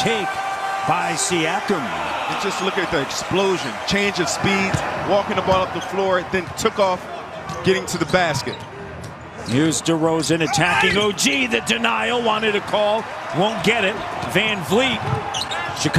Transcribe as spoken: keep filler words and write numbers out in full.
take by Siakam. And just look at the explosion, change of speed, walking the ball up the floor, then took off, getting to the basket. Here's DeRozan attacking O G. The denial, wanted a call, won't get it. VanVleet, Chicago.